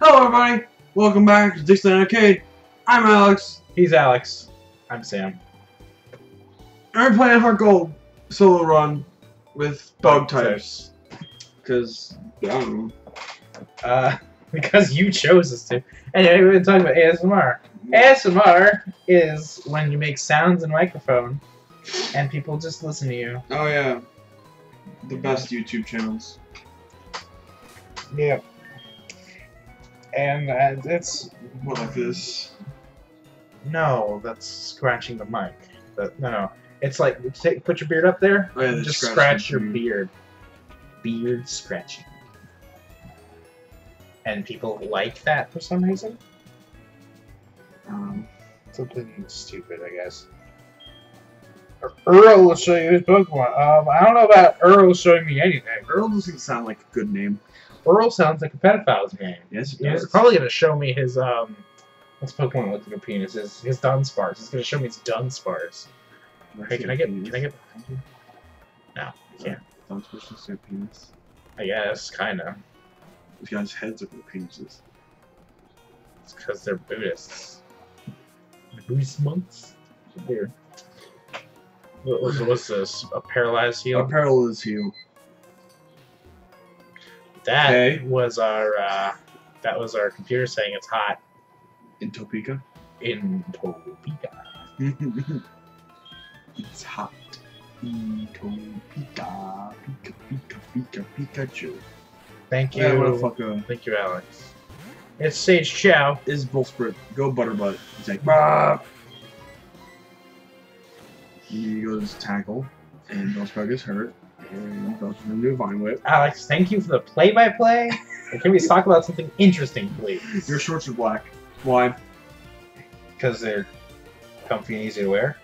Hello everybody! Welcome back to Dixie Land Arcade. I'm Alex. He's Alex. I'm Sam. And we're playing Heart Gold solo run with bug types. Because, I don't know. Because you chose us to. Anyway, we've been talking about ASMR. ASMR is when you make sounds in a microphone and people just listen to you. Oh yeah. The best YouTube channels. Yeah. And it's what, like this? No, that's scratching the mic. That, no, it's like put your beard up there. Oh, yeah, and just scratch your beard. Beard scratching. And people like that for some reason. Something stupid, I guess. Earl will show you his Pokemon. I don't know about Earl showing me anything. Earl doesn't sound like a good name. Earl sounds like a pedophile's name. Yes, it does. He's probably going to show me his, what's Pokemon looking at penis? His Dunsparce. He's going to show me his Dunsparce. Hey, can I get behind you? No, I can't. Dunsparce is their penis? I guess, kind of. These guys' heads are their penises. It's because they're Buddhists. Buddhist monks? It's weird. What's this? A paralyzed heel? A paralyzed heel. That was our computer saying it's hot. In Topeka? In Topeka. It's hot. In Topeka. Pikachu. Thank you. Thank you, Alex. It's Sage Chow. It's Bullsprit. Go Butterbutt. He's like, bah! He goes tackle, and Bullsprit gets hurt. Alex, thank you for the play-by-play. Can we talk about something interesting, please? Your shorts are black. Why? Because they're comfy and easy to wear.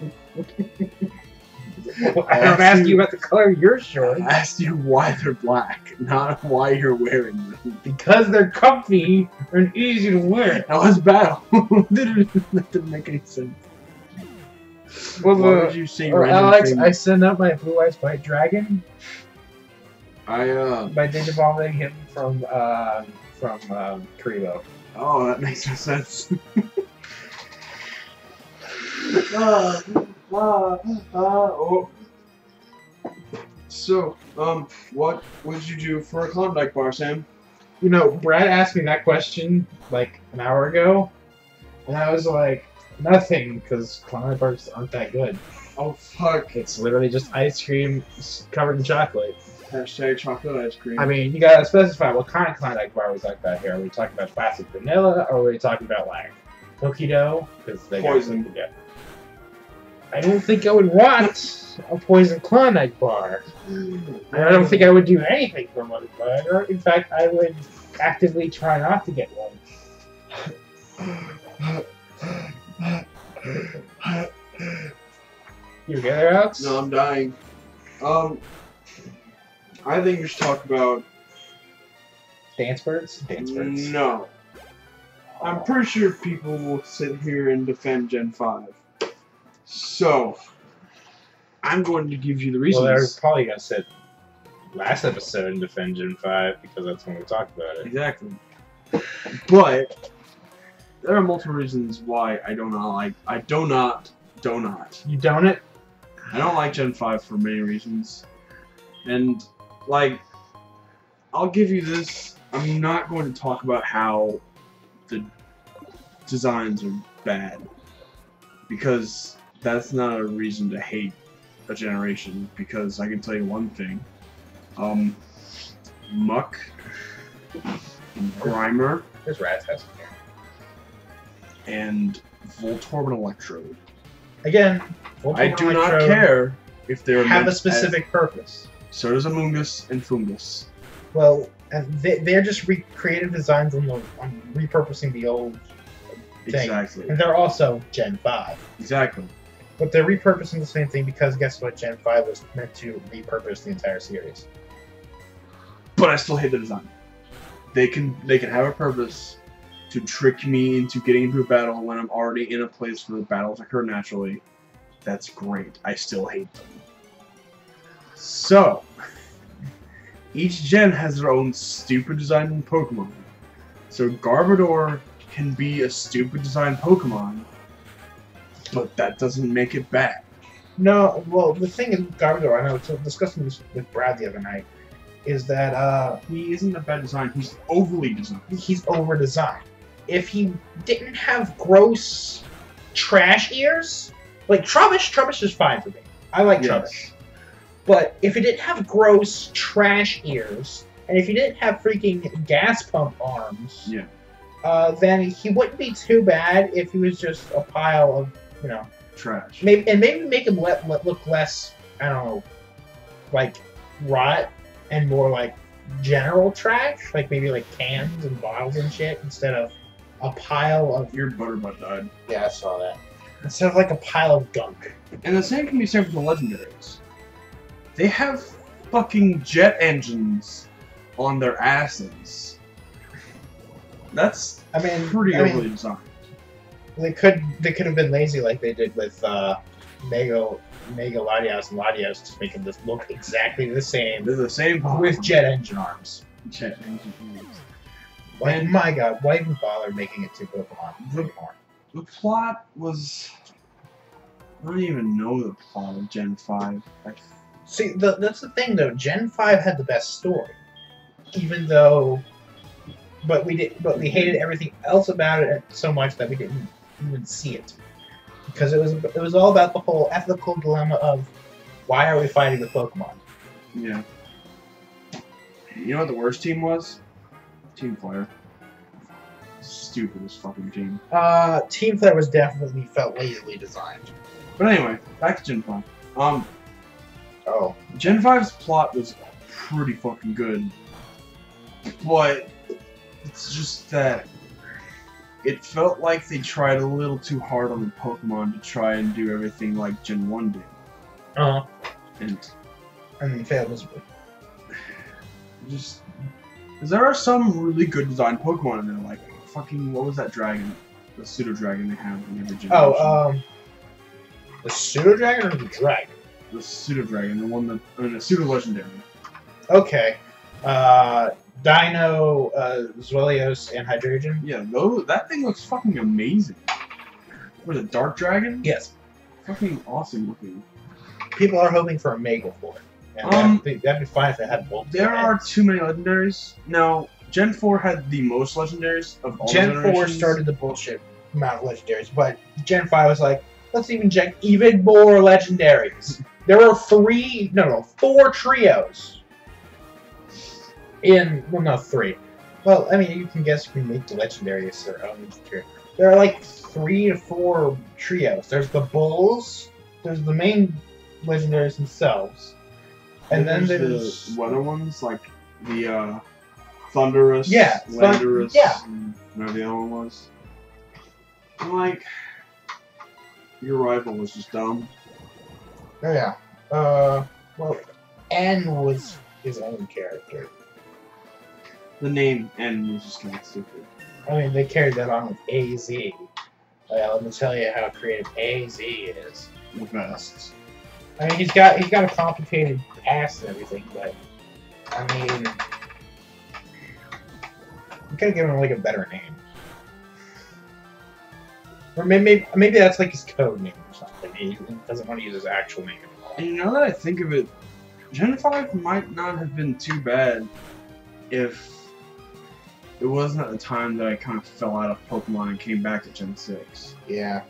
I don't ask you about the color of your shorts. I asked you why they're black, not why you're wearing them. Because they're comfy and easy to wear. That was battle. That didn't make any sense. Well, would you say Alex, things? I send up my Blue Eyes White Dragon. By digivolving him from Karibo. Oh, that makes no sense. Oh. So, what would you do for a Klondike bar, Sam? You know, Brad asked me that question like an hour ago, and I was like, nothing, because Klondike bars aren't that good. Oh fuck! It's literally just ice cream covered in chocolate. Hashtag chocolate ice cream. I mean, you gotta specify what kind of Klondike bar was like that here. Are we talking about classic vanilla, or are we talking about like cookie dough? Because they poison. Got, yeah. I don't think I would want a poison Klondike bar. I don't think I would do anything for a motherfucker. In fact, I would actively try not to get one. You okay there, Alex? No, I'm dying. I think we should talk about dance birds. Dance birds. No, I'm pretty sure people will sit here and defend Gen 5. So I'm going to give you the reasons. Well, they're probably gonna sit last episode and defend Gen 5 because that's when we talked about it. Exactly. But there are multiple reasons why I do not like. I do not. You don't it? I don't like Gen 5 for many reasons, and like, I'll give you this. I'm not going to talk about how the designs are bad because that's not a reason to hate a generation. Because I can tell you one thing: Muck, Grimer. There's Rattata. And Voltorb and Electrode. Again, Voltorb I do not care if they have a specific purpose. So does Amoongus and Fungus. Well, they're just creative designs on repurposing the old thing. Exactly. And they're also Gen 5. Exactly. But they're repurposing the same thing because guess what? Gen 5 was meant to repurpose the entire series. But I still hate the design. They can have a purpose to trick me into getting into a battle when I'm already in a place where the battles occur naturally. That's great. I still hate them. So, Each gen has their own stupid design Pokemon. So Garbodor can be a stupid design Pokemon, but that doesn't make it bad. No, well, the thing is with Garbodor, and I was discussing this with Brad the other night, is that he isn't a bad design, he's overly designed. He's over-designed. If he didn't have gross trash ears, like Trubbish is fine for me. I like Trubbish. But if he didn't have gross trash ears, and if he didn't have freaking gas pump arms, then he wouldn't be too bad if he was just a pile of, you know, trash. Maybe, and maybe make him look less, I don't know, like rot and more like general trash, like maybe like cans and bottles and shit, instead of a pile of... Your butterbutt died. Yeah, I saw that. Instead of like a pile of gunk. And the same can be said for the legendaries. They have fucking jet engines on their asses. That's pretty overly designed. They could have been lazy like they did with Mega Latios and Latios, to make them just look exactly the same. They're the same with jet engine arms. Jet engine arms. And my God, why even bother making it to Pokemon anymore? The plot was... I don't even know the plot of Gen 5. See, that's the thing though. Gen 5 had the best story, even though, but we hated everything else about it so much that we didn't even see it, because it was all about the whole ethical dilemma of why are we fighting the Pokemon? Yeah. You know what the worst team was? Team Flare. Stupidest fucking team. Team Flare was definitely felt lazily designed. But anyway, back to Gen 5. Oh. Gen 5's plot was pretty fucking good, but it's just that it felt like they tried a little too hard on the Pokemon to try and do everything like Gen 1 did. Uh-huh. And they failed miserably. Just... Because there are some really good designed Pokemon in there, like fucking... What was that dragon? The pseudo-dragon they have in every generation. Oh, The pseudo-dragon or the dragon? The pseudo-dragon, the one that... I mean, the pseudo-legendary. Okay. Dino, Zweilous, and Hydreigon? Yeah, that thing looks fucking amazing. What is it, Dark Dragon? Yes. Fucking awesome looking. People are hoping for a Megle for it. And that'd be fine if it had Voltorb. There are too many legendaries. No, Gen 4 had the most legendaries of all generations. Gen 4 started the bullshit amount of legendaries, but Gen 5 was like, let's even check even more legendaries. There were four trios. Well, I mean, you can guess you can make the legendaries their own trio. There are like 3 to 4 trios. There's the bulls, there's the main legendaries themselves, and then there's the other ones like the Thunderous, Landorus, and whatever the other one was. Your rival was just dumb. Oh, yeah. Well, N was his own character. The name N was just kind of stupid. I mean, they carried that on with AZ. Let me tell you how creative AZ is. The best. I mean, he's got a complicated past and everything, but I mean, we could have given him like a better name. Or maybe that's like his code name or something. He doesn't want to use his actual name anymore. And now that I think of it, Gen 5 might not have been too bad if it wasn't at the time that I kind of fell out of Pokemon and came back to Gen 6. Yeah.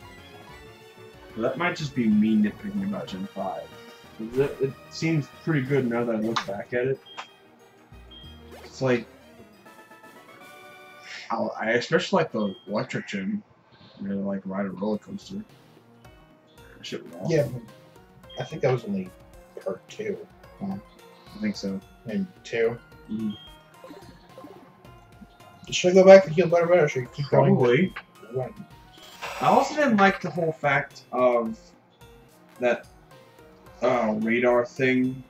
That might just be me nitpicking about Gen 5. It seems pretty good now that I look back at it. It's like... I especially like the electric gym. Really like ride a roller coaster. Shit was awesome. Yeah, I think that was only part 2. Oh, I think so. Maybe 2. Mm. Should I go back and heal Butterbutt, or should I keep going? Probably. I also didn't like the whole fact of that radar thing.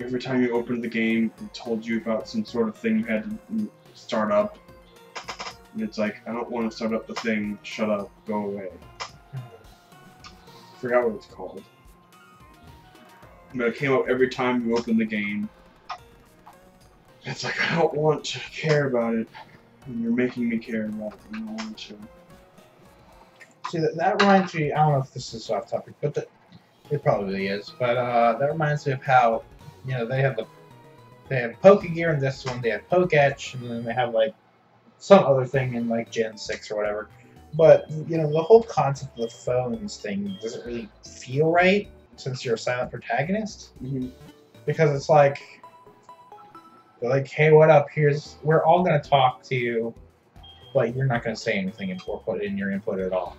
Every time you opened the game, it told you about some sort of thing you had to start up. And it's like, I don't want to start up the thing, shut up, go away. I forgot what it's called. But it came up every time you opened the game. It's like, I don't want to care about it, and you're making me care about it, and I don't want to. See, that reminds me, I don't know if this is off topic, but it probably is, but that reminds me of how, you know, they have Pokegear in this one, they have Poketch, and then they have, like, some other thing in, like, Gen 6 or whatever. But, you know, the whole concept of the phones thing doesn't really feel right, since you're a silent protagonist. Mm-hmm. Because it's like, they're like, hey, what up, we're all gonna talk to you, but you're not gonna say anything or put in your input at all.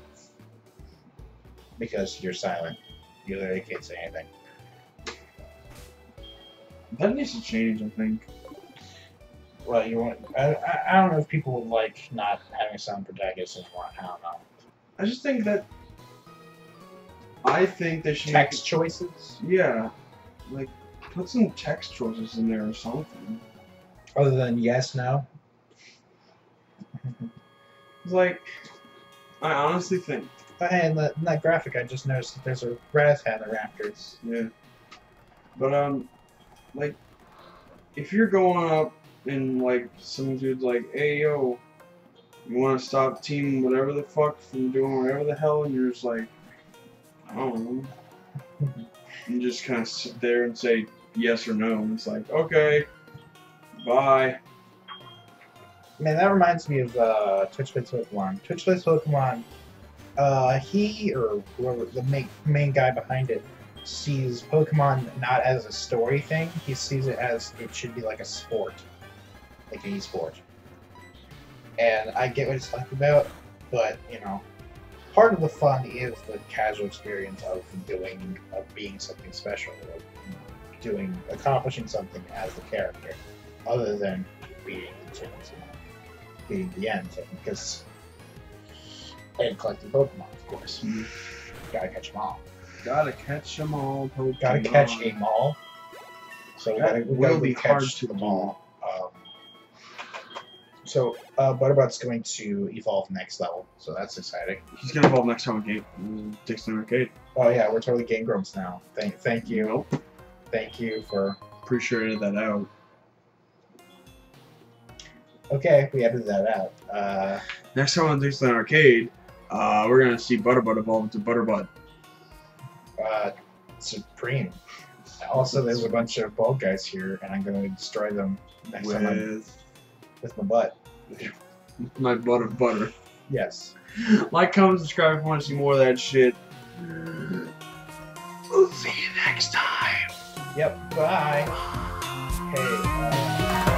Because you're silent. You literally can't say anything. That needs to change, I think. Well, I don't know if people would like not having silent protagonists anymore, I don't know. I just think that, I think they should text choices? Yeah. Like, put some text choices in there or something. Other than yes, no? It's like, I honestly think... But hey, in that graphic I just noticed that there's a grass hat in the Raptors. Yeah. But, like, if you're going up and, like, some dude's like, hey, yo, you want to stop team whatever the fuck from doing whatever the hell, and you're just like, I don't know. You just kind of sit there and say yes or no, and it's like, okay, bye. Man, that reminds me of Twitch Plays Pokemon. Twitch Plays Pokemon, he, or whoever, the main guy behind it, sees Pokemon not as a story thing, he sees it as it should be like a sport. Like an e-sport. And I get what he's talking about, but, you know, part of the fun is the casual experience of being something special, of accomplishing something as the character, other than beating the end thing, because, and collecting Pokemon, of course. Mm. Gotta catch them all. Gotta catch them all, Pokemon. Gotta catch a mall. So we gotta catch to the mall. So Butterbot's going to evolve next level, so that's exciting. He's going to evolve next time with Dixie Land Arcade. Oh yeah, we're totally Game Grumps now. Thank you. Nope. Thank you for... Pretty sure I edited that out. Okay, we edited that out. Next time on Dixie Land Arcade, we're going to see Butterbot evolve into Butterbot. Supreme. Also, there's a bunch of bald guys here, and I'm going to destroy them next time with my butt. My butt of butter. Yes. Like, comment, subscribe if you want to see more of that shit. We'll see you next time. Yep. Bye. Hey.